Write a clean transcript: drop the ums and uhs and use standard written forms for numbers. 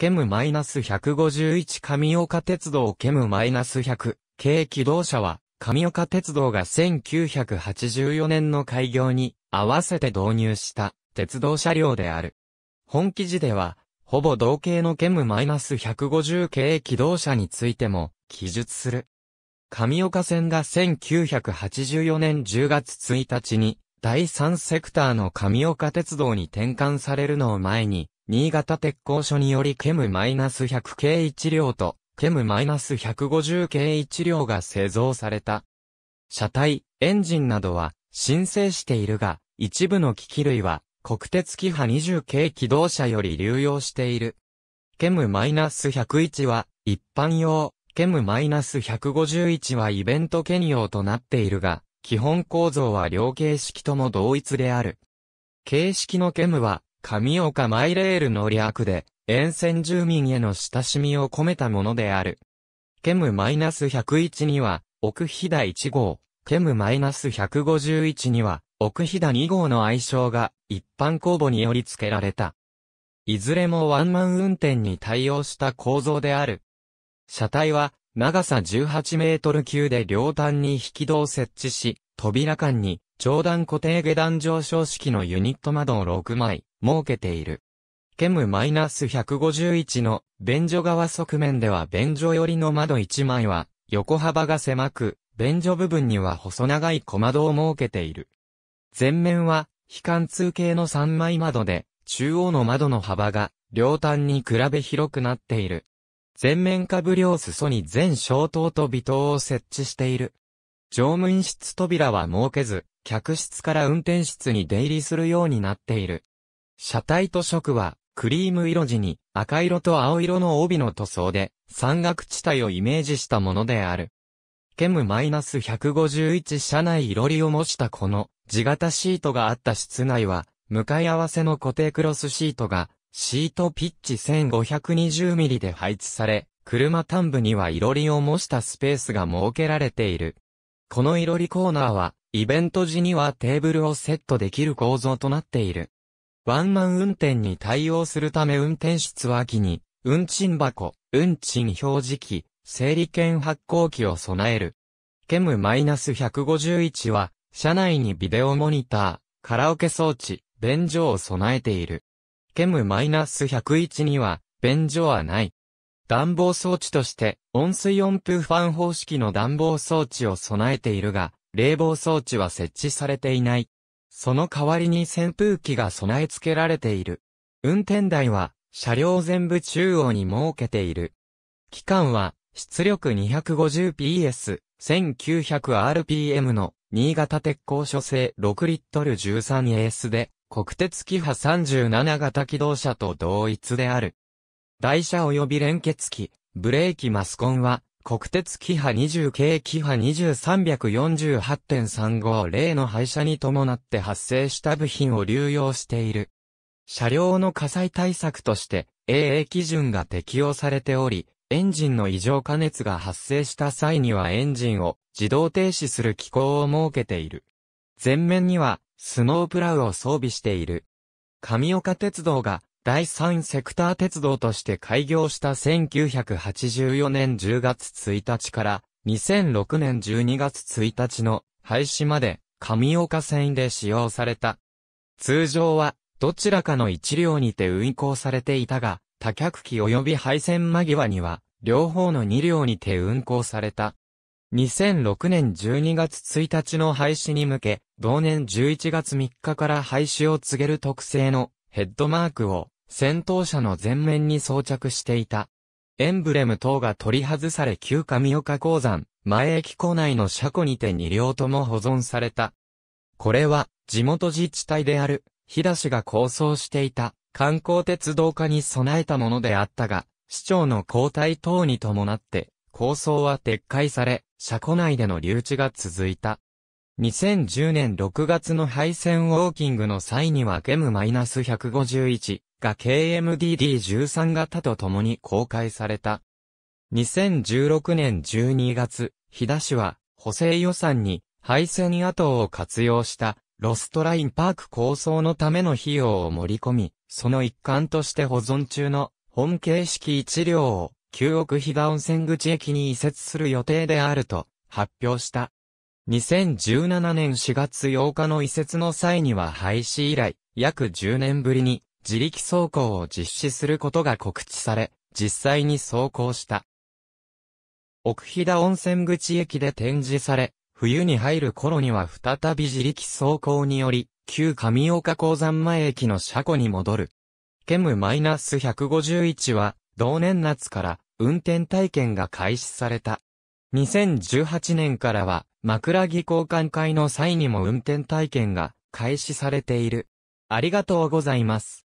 KM-151 上岡鉄道 KM-100 形気動車は上岡鉄道が1984年の開業に合わせて導入した鉄道車両である。本記事ではほぼ同型のKM-150形気動車についても記述する。上岡線が1984年10月1日に第3セクターの上岡鉄道に転換されるのを前に、新潟鉄工所によりKM-100形1両とKM-150形1両が製造された。車体、エンジンなどは新製しているが、一部の機器類は国鉄キハ20形気動車より流用している。KM-101 は一般用。KM-151 はイベント兼用となっているが、基本構造は両形式とも同一である。形式の KM は、上岡マイレールの略で、沿線住民への親しみを込めたものである。KM-101 には、奥飛騨1号、KM-151 には、奥飛騨2号の愛称が、一般公募により付けられた。いずれもワンマン運転に対応した構造である。車体は長さ18メートル級で両端に引き戸を設置し、扉間に上段固定下段上昇式のユニット窓を6枚設けている。KM-151 の便所側側面では便所寄りの窓1枚は横幅が狭く、便所部分には細長い小窓を設けている。前面は非貫通形の3枚窓で、中央の窓の幅が両端に比べ広くなっている。前面下部両裾に全小灯と尾灯を設置している。乗務員室扉は設けず、客室から運転室に出入りするようになっている。車体と色は、クリーム色地に赤色と青色の帯の塗装で、山岳地帯をイメージしたものである。KM-151 車内いろりを模したこの、地型シートがあった室内は、向かい合わせの固定クロスシートが、シートピッチ 1520mm で配置され、車端部にはいろりを模したスペースが設けられている。このいろりコーナーは、イベント時にはテーブルをセットできる構造となっている。ワンマン運転に対応するため運転室は脇に、運賃箱、運賃表示機、整理券発行機を備える。KM-151 は、車内にビデオモニター、カラオケ装置、便所を備えている。KM-101 には、便所はない。暖房装置として、温水温風ファン方式の暖房装置を備えているが、冷房装置は設置されていない。その代わりに扇風機が備え付けられている。運転台は、車両全部中央に設けている。機関は、出力 250PS、1900rpm の、新潟鉄工所製6リットル 13S で、国鉄キハ37形気動車と同一である。台車及び連結機、ブレーキマスコンは、国鉄キハ20形キハ20 348.350 の廃車に伴って発生した部品を流用している。車両の火災対策として、AA 基準が適用されており、エンジンの異常加熱が発生した際にはエンジンを自動停止する機構を設けている。前面には、スノープラウを装備している。上岡鉄道が第3セクター鉄道として開業した1984年10月1日から2006年12月1日の廃止まで上岡線で使用された。通常はどちらかの一両にて運行されていたが、多客機及び廃線間際には両方の2両にて運行された。2006年12月1日の廃止に向け、同年11月3日から廃止を告げる特製のヘッドマークを先頭車の前面に装着していた。エンブレム等が取り外され旧上岡鉱山、前駅構内の車庫にて2両とも保存された。これは地元自治体である飛騨市が構想していた観光鉄道化に備えたものであったが、市長の交代等に伴って、構想は撤回され、車庫内での留置が続いた。2010年6月の廃線ウォーキングの際にはKM-151 が KMDD13 形と共に公開された。2016年12月、飛騨市は補正予算に廃線跡を活用したロストラインパーク構想のための費用を盛り込み、その一環として保存中の本形式1両を旧奥飛騨温泉口駅に移設する予定であると発表した。2017年4月8日の移設の際には廃止以来、約10年ぶりに自力走行を実施することが告知され、実際に走行した。奥飛騨温泉口駅で展示され、冬に入る頃には再び自力走行により、旧上岡鉱山前駅の車庫に戻る。KM-151 は、同年夏から運転体験が開始された。2018年からは、枕木交換会の際にも運転体験が開始されている。ありがとうございます。